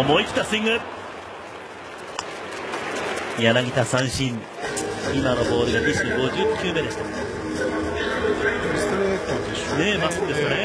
思い切ったスイング。柳田三振。今のボールが西の50球目でした。ストレートでしょうね。ねえ、まっすぐですかね。